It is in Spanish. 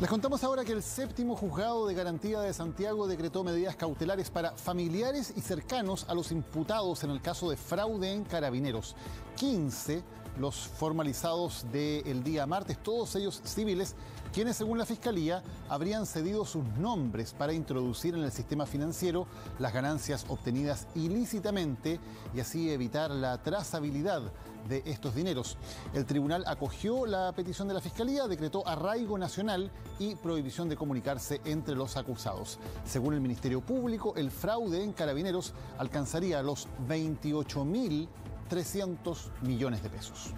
Les contamos ahora que el séptimo juzgado de garantía de Santiago decretó medidas cautelares para familiares y cercanos a los imputados en el caso de fraude en Carabineros. 15 los formalizados del día martes, todos ellos civiles, quienes según la Fiscalía habrían cedido sus nombres para introducir en el sistema financiero las ganancias obtenidas ilícitamente y así evitar la trazabilidad de estos dineros. El tribunal acogió la petición de la Fiscalía, decretó arraigo nacional y prohibición de comunicarse entre los acusados. Según el Ministerio Público, el fraude en Carabineros alcanzaría los 28.300 millones de pesos.